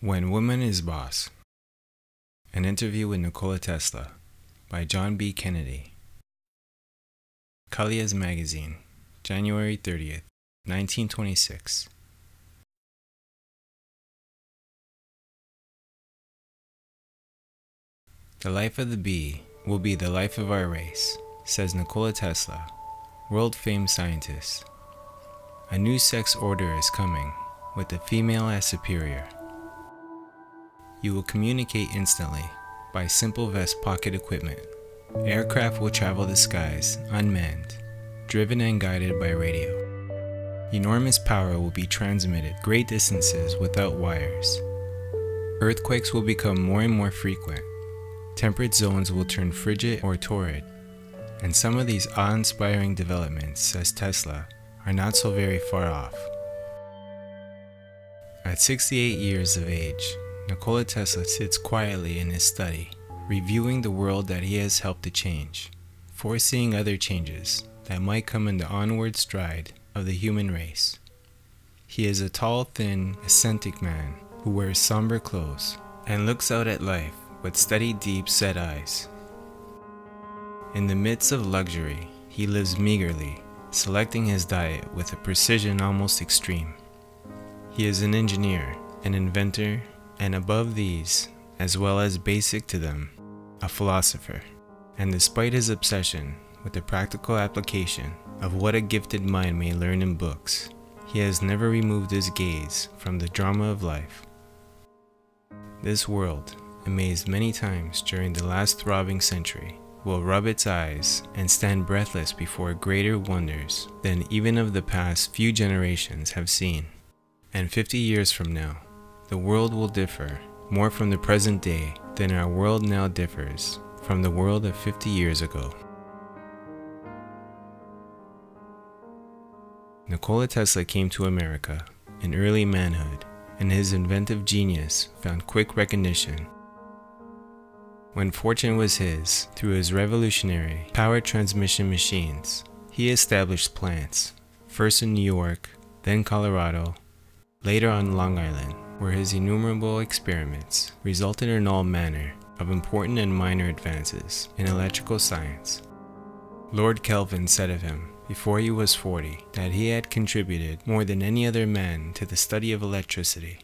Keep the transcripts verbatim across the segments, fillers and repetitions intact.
When Woman is Boss. An Interview with Nikola Tesla by John B. Kennedy. Colliers Magazine, January thirtieth, nineteen twenty-six. The life of the bee will be the life of our race, says Nikola Tesla, world-famed scientist. A new sex order is coming, with the female as superior. You will communicate instantly by simple vest pocket equipment. Aircraft will travel the skies unmanned, driven and guided by radio. Enormous power will be transmitted great distances without wires. Earthquakes will become more and more frequent. Temperate zones will turn frigid or torrid. And some of these awe-inspiring developments, says Tesla, are not so very far off. At sixty-eight years of age, Nikola Tesla sits quietly in his study, reviewing the world that he has helped to change, foreseeing other changes that might come in the onward stride of the human race. He is a tall, thin, ascetic man who wears somber clothes and looks out at life with steady, deep-set eyes. In the midst of luxury, he lives meagerly, selecting his diet with a precision almost extreme. He is an engineer, an inventor, and above these, as well as basic to them, a philosopher. And despite his obsession with the practical application of what a gifted mind may learn in books, he has never removed his gaze from the drama of life. This world, amazed many times during the last throbbing century, will rub its eyes and stand breathless before greater wonders than even of the past few generations have seen. And fifty years from now, the world will differ more from the present day than our world now differs from the world of fifty years ago. Nikola Tesla came to America in early manhood, and his inventive genius found quick recognition. When fortune was his, through his revolutionary power transmission machines, he established plants, first in New York, then Colorado, later on Long Island, where his innumerable experiments resulted in all manner of important and minor advances in electrical science. Lord Kelvin said of him, before he was forty, that he had contributed more than any other man to the study of electricity.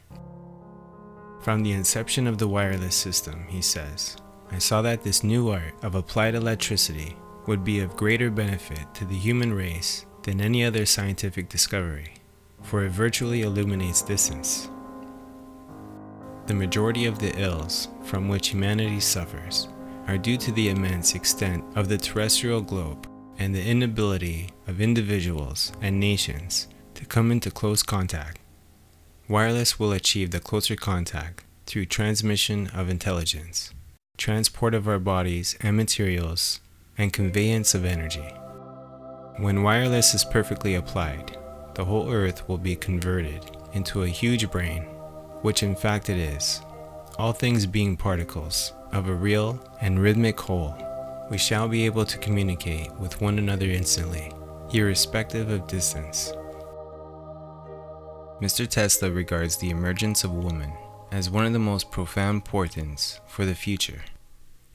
From the inception of the wireless system, he says, I saw that this new art of applied electricity would be of greater benefit to the human race than any other scientific discovery, for it virtually illuminates distance. The majority of the ills from which humanity suffers are due to the immense extent of the terrestrial globe and the inability of individuals and nations to come into close contact. Wireless will achieve the closer contact through transmission of intelligence, transport of our bodies and materials, and conveyance of energy. When wireless is perfectly applied, the whole earth will be converted into a huge brain, which in fact it is, all things being particles of a real and rhythmic whole. We shall be able to communicate with one another instantly, irrespective of distance. Mister Tesla regards the emergence of woman as one of the most profound portents for the future.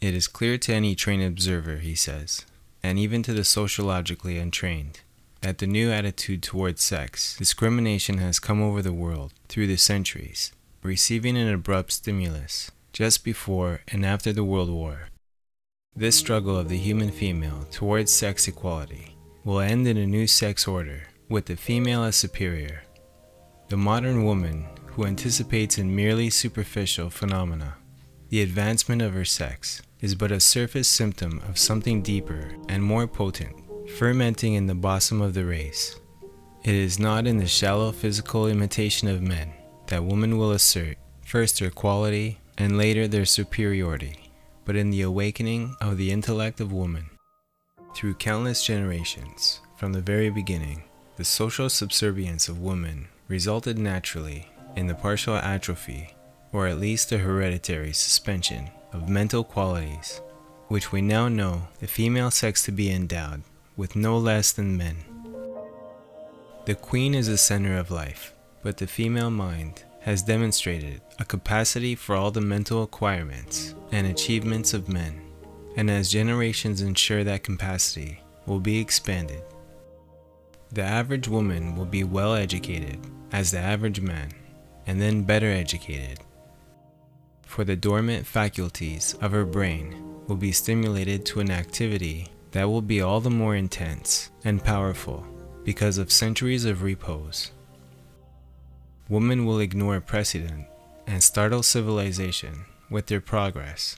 It is clear to any trained observer, he says, and even to the sociologically untrained, that the new attitude towards sex discrimination has come over the world through the centuries, receiving an abrupt stimulus just before and after the World War. This struggle of the human female towards sex equality will end in a new sex order with the female as superior. The modern woman who anticipates in merely superficial phenomena the advancement of her sex is but a surface symptom of something deeper and more potent, fermenting in the bosom of the race. It is not in the shallow physical imitation of men that women will assert first their quality and later their superiority, but in the awakening of the intellect of woman. Through countless generations, from the very beginning, the social subservience of women resulted naturally in the partial atrophy, or at least the hereditary suspension, of mental qualities, which we now know the female sex to be endowed with no less than men. The queen is the center of life, but the female mind has demonstrated a capacity for all the mental acquirements and achievements of men, and as generations ensure that capacity will be expanded, the average woman will be well educated as the average man, and then better educated. For the dormant faculties of her brain will be stimulated to an activity that will be all the more intense and powerful because of centuries of repose. Women will ignore precedent and startle civilization with their progress.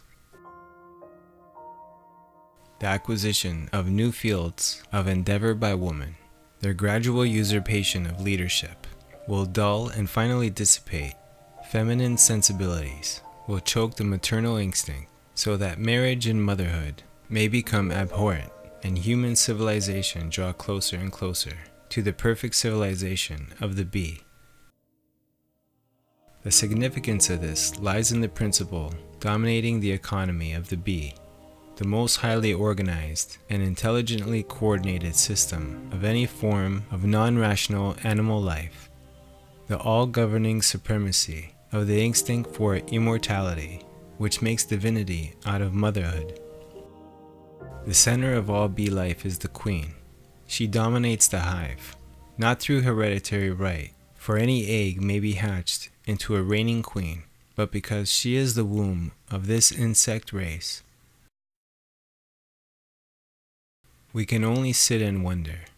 The acquisition of new fields of endeavor by woman, their gradual usurpation of leadership, will dull and finally dissipate feminine sensibilities, will choke the maternal instinct, so that marriage and motherhood may become abhorrent and human civilization draw closer and closer to the perfect civilization of the bee. The significance of this lies in the principle dominating the economy of the bee, the most highly organized and intelligently coordinated system of any form of non-rational animal life, the all-governing supremacy of the instinct for immortality, which makes divinity out of motherhood. The center of all bee life is the queen. She dominates the hive, not through hereditary right, for any egg may be hatched into a reigning queen, but because she is the womb of this insect race. We can only sit and wonder